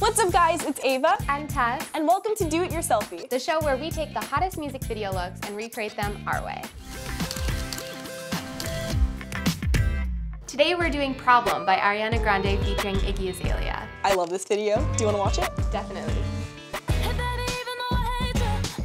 What's up, guys? It's Ava and Tess, and welcome to Do It Your Selfie, the show where we take the hottest music video looks and recreate them our way. Today we're doing Problem by Ariana Grande featuring Iggy Azalea. I love this video. Do you want to watch it? Definitely.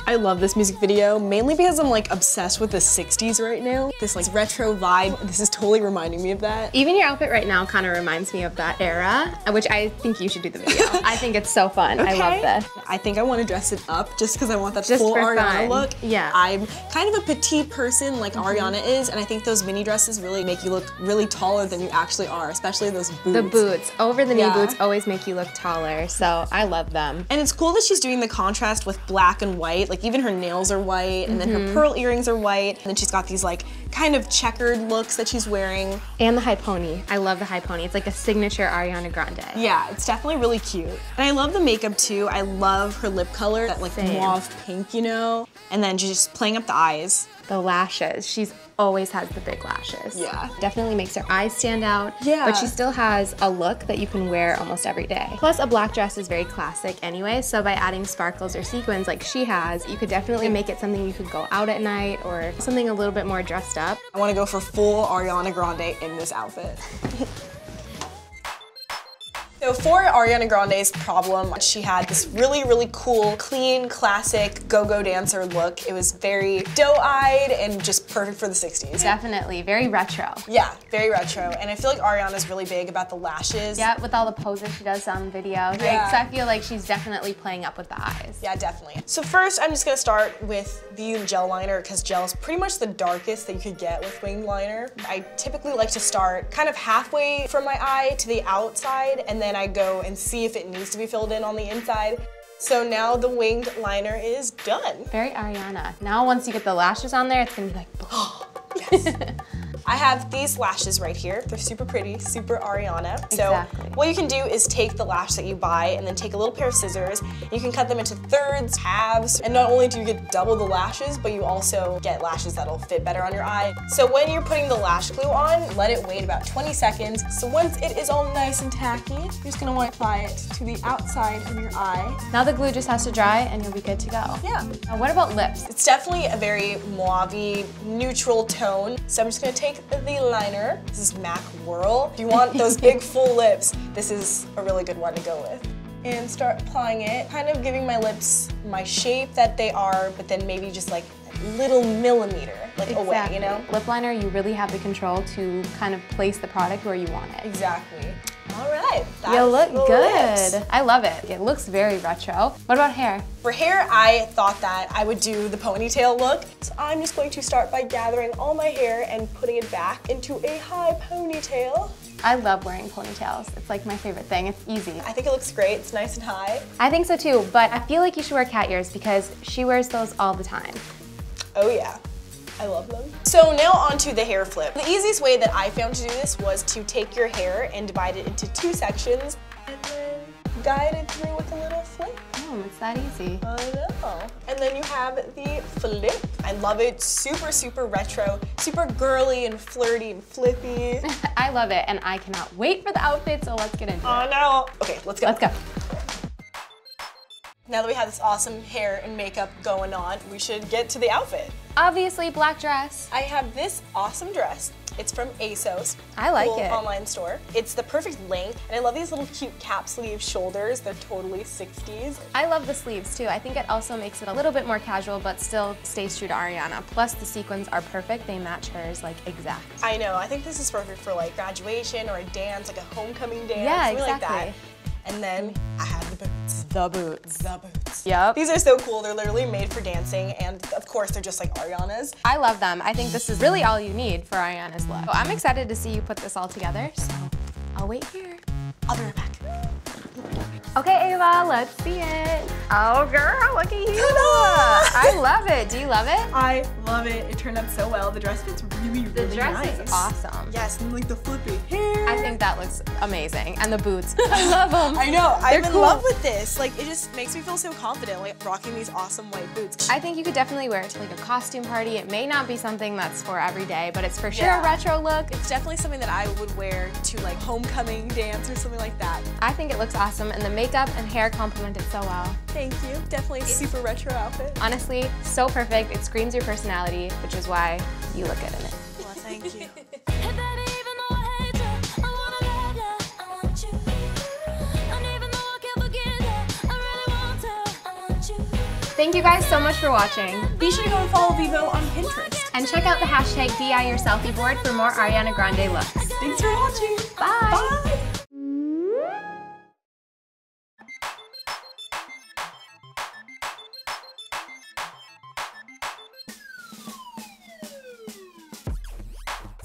I love this music video, mainly because I'm like obsessed with the 60s right now. This like retro vibe, this is totally reminding me of that. Even your outfit right now kind of reminds me of that era, which I think you should do the video. I think it's so fun, okay. I love this. I think I want to dress it up just because I want that just full Ariana look. Yeah. I'm kind of a petite person like Ariana is, and I think those mini dresses really make you look really taller than you actually are, especially those boots. The boots, over the knee boots always make you look taller, so I love them. And it's cool that she's doing the contrast with black and white. Like even her nails are white, and then her pearl earrings are white, and then she's got these like kind of checkered looks that she's wearing. And the high pony. I love the high pony. It's like a signature Ariana Grande. Yeah, it's definitely really cute. And I love the makeup too. I love her lip color, that like mauve pink, you know? And then she's just playing up the eyes. The lashes. She's always has the big lashes. Yeah. Definitely makes her eyes stand out. Yeah. But she still has a look that you can wear almost every day. Plus, a black dress is very classic anyway, so by adding sparkles or sequins like she has, you could definitely make it something you could go out at night or something a little bit more dressed up. I want to go for full Ariana Grande in this outfit. So for Ariana Grande's Problem, she had this really, really cool, clean, classic go-go dancer look. It was very doe-eyed and just perfect for the 60s. Definitely, very retro. Yeah, very retro. And I feel like Ariana's really big about the lashes. Yeah, with all the poses she does on video. Yeah. Right? So I feel like she's definitely playing up with the eyes. Yeah, definitely. So first, I'm just gonna start with the gel liner, because gel is pretty much the darkest that you could get with winged liner. I typically like to start kind of halfway from my eye to the outside, and then I go and see if it needs to be filled in on the inside. So now the winged liner is done. Very Ariana. Now once you get the lashes on there, it's gonna be like, oh, yes. I have these lashes right here. They're super pretty, super Ariana. So what you can do is take the lash that you buy and then take a little pair of scissors. You can cut them into thirds, halves, and not only do you get double the lashes, but you also get lashes that'll fit better on your eye. So when you're putting the lash glue on, let it wait about 20 seconds. So once it is all nice and tacky, you're just gonna want to apply it to the outside of your eye. Now the glue just has to dry and you'll be good to go. Yeah. Now what about lips? It's definitely a very mauve-y, neutral tone. So I'm just gonna take the liner. This is MAC Whirl. If you want those big full lips, this is a really good one to go with. And start applying it, kind of giving my lips my shape that they are, but then maybe just like a little millimeter away, you know? Lip liner, you really have the control to kind of place the product where you want it. Exactly. All right. You look good. Lips. I love it. It looks very retro. What about hair? For hair, I thought that I would do the ponytail look. So I'm just going to start by gathering all my hair and putting it back into a high ponytail. I love wearing ponytails. It's like my favorite thing. It's easy. I think it looks great. It's nice and high. I think so too, but I feel like you should wear cat ears because she wears those all the time. Oh yeah. I love them. So now onto the hair flip. The easiest way that I found to do this was to take your hair and divide it into two sections and then guide it through with a little flip. Oh, it's that easy. I know. And then you have the flip. I love it. Super, super retro, super girly and flirty and flippy. I love it, and I cannot wait for the outfit, so let's get into it. Oh no. Okay, let's go. Let's go. Now that we have this awesome hair and makeup going on, we should get to the outfit. Obviously, black dress. I have this awesome dress. It's from ASOS. I like it. Online store. It's the perfect length, and I love these little cute cap sleeve shoulders. They're totally 60s. I love the sleeves too. I think it also makes it a little bit more casual, but still stays true to Ariana. Plus, the sequins are perfect. They match hers like exact. I know. I think this is perfect for like graduation or a dance, like a homecoming dance. Yeah, exactly. Something like that. And then I have the boots. The boots. The boots. Yep. These are so cool. They're literally made for dancing, and of course they're just like Ariana's. I love them. I think this is really all you need for Ariana's look. So I'm excited to see you put this all together, so I'll wait here. I'll be right back. Okay, Ava, let's see it. Oh, girl, look at you. I love it. Do you love it? I love it. It turned out so well. The dress fits really, really nice. The dress is awesome. Yes, and like the flippy hair. I think that looks amazing. And the boots. I love them. I know. I'm in love with this. Like, it just makes me feel so confident, like, rocking these awesome white boots. I think you could definitely wear it to, like, a costume party. It may not be something that's for every day, but it's for sure a retro look. It's definitely something that I would wear to, like, homecoming dance or something like that. I think it looks awesome, and the makeup and hair complement it so well. Thank you. Definitely a super retro outfit. Honestly, so perfect. It screams your personality, which is why you look good in it. Well, thank you. Thank you guys so much for watching. Be sure to go and follow Vevo on Pinterest. And check out the hashtag DIYourselfie board for more Ariana Grande looks. Thanks for watching. Bye. Bye.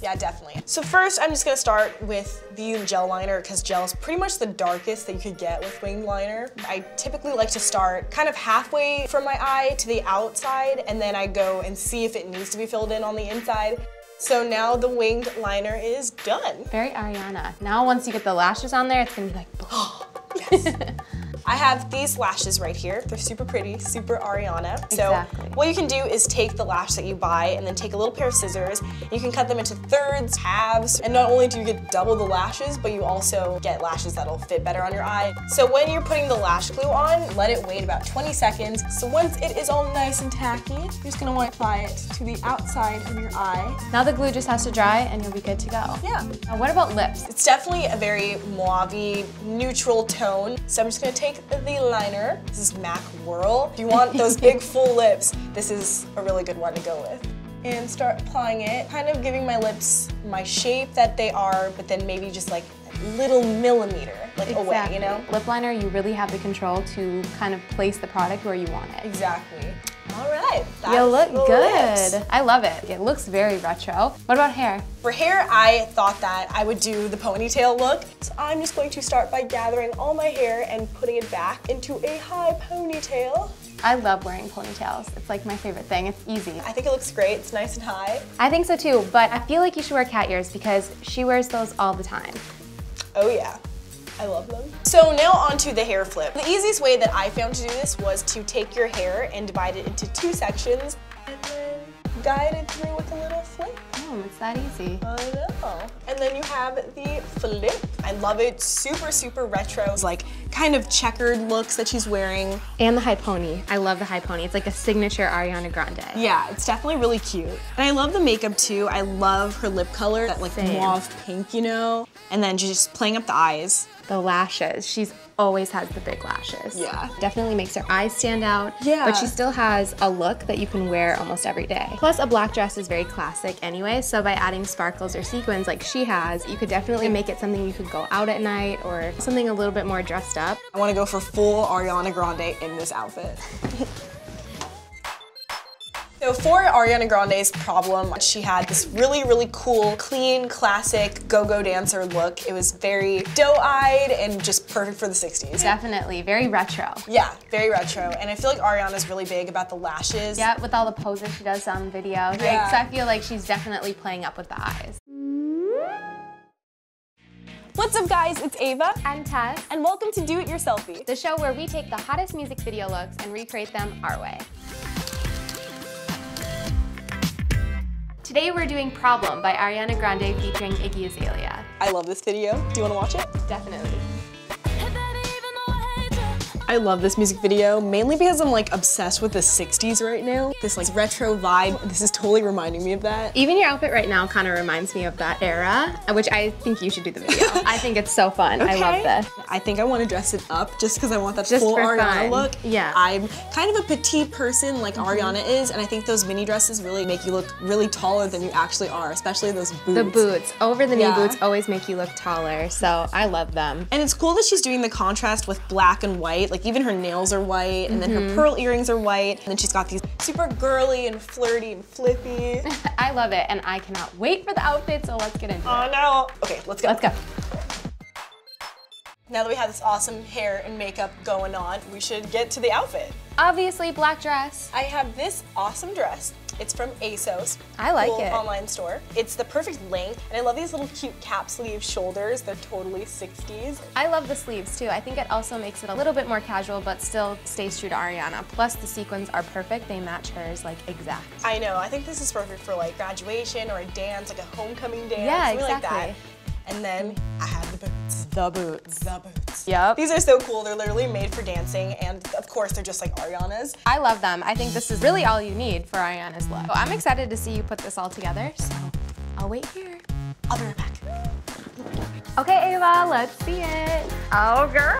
Yeah, definitely. So first, I'm just gonna start with the gel liner, because gel is pretty much the darkest that you could get with winged liner. I typically like to start kind of halfway from my eye to the outside, and then I go and see if it needs to be filled in on the inside. So now the winged liner is done. Very Ariana. Now once you get the lashes on there, it's gonna be like, oh, yes. I have these lashes right here. They're super pretty, super Ariana. Exactly. So what you can do is take the lash that you buy and then take a little pair of scissors. You can cut them into thirds, halves, and not only do you get double the lashes, but you also get lashes that'll fit better on your eye. So when you're putting the lash glue on, let it wait about 20 seconds. So once it is all nice and tacky, you're just gonna wanna apply it to the outside of your eye. Now the glue just has to dry and you'll be good to go. Yeah. Now what about lips? It's definitely a very mauve-y, neutral tone. So I'm just gonna take the liner. This is MAC Whirl. If you want those big full lips, this is a really good one to go with. And start applying it, kind of giving my lips my shape that they are, but then maybe just like a little millimeter like away, you know? Lip liner, you really have the control to kind of place the product where you want it. Exactly. All right. You look good. Lips. I love it. It looks very retro. What about hair? For hair, I thought that I would do the ponytail look. So I'm just going to start by gathering all my hair and putting it back into a high ponytail. I love wearing ponytails. It's like my favorite thing. It's easy. I think it looks great. It's nice and high. I think so too, but I feel like you should wear cat ears because she wears those all the time. Oh yeah. I love them. So now onto the hair flip. The easiest way that I found to do this was to take your hair and divide it into two sections and then guide it through with a little flip. Oh, it's that easy. I know. And then you have the flip. I love it. Super, super retro. It's like kind of checkered looks that she's wearing. And the high pony. I love the high pony. It's like a signature Ariana Grande. Yeah, it's definitely really cute. And I love the makeup too. I love her lip color, that like mauve pink, you know? And then she's just playing up the eyes. The lashes. She's always has the big lashes. Yeah. Definitely makes her eyes stand out. Yeah. But she still has a look that you can wear almost every day. Plus, a black dress is very classic anyway, so by adding sparkles or sequins like she has, you could definitely make it something you could go out at night or something a little bit more dressed up. I want to go for full Ariana Grande in this outfit. So for Ariana Grande's Problem, she had this really, really cool, clean, classic go-go dancer look. It was very doe-eyed and just perfect for the 60s. Definitely, very retro. Yeah, very retro. And I feel like Ariana's really big about the lashes. Yeah, with all the poses she does on video. Yeah. Like, so I feel like she's definitely playing up with the eyes. What's up guys, it's Ava and Tess, and welcome to Do It Your Selfie, the show where we take the hottest music video looks and recreate them our way. Today we're doing Problem by Ariana Grande featuring Iggy Azalea. I love this video. Do you want to watch it? Definitely. I love this music video, mainly because I'm like obsessed with the 60s right now. This like retro vibe, this is totally reminding me of that. Even your outfit right now kind of reminds me of that era, which I think you should do the video. I think it's so fun, okay. I love this. I think I want to dress it up just because I want that full Ariana look. Yeah. I'm kind of a petite person like Ariana is, and I think those mini dresses really make you look really taller than you actually are, especially those boots. The boots, over the knee boots always make you look taller, so I love them. And it's cool that she's doing the contrast with black and white, like even her nails are white, and then her pearl earrings are white, and then she's got these super girly and flirty and flippy. I love it, and I cannot wait for the outfit, so let's get into it. Oh no. Okay, let's go. Let's go. Now that we have this awesome hair and makeup going on, we should get to the outfit. Obviously, black dress. I have this awesome dress. It's from ASOS. I like it. Online store. It's the perfect length, and I love these little cute cap sleeve shoulders. They're totally 60s. I love the sleeves too. I think it also makes it a little bit more casual, but still stays true to Ariana. Plus, the sequins are perfect. They match hers like exact. I know. I think this is perfect for like graduation or a dance, like a homecoming dance. Yeah, exactly. Like that. And then I have the boots. The boots. The boots. Yep. These are so cool. They're literally made for dancing, and of course they're just like Ariana's. I love them. I think this is really all you need for Ariana's look. So I'm excited to see you put this all together, so I'll wait here. I'll be right back. Okay, Ava, let's see it. Oh, girl.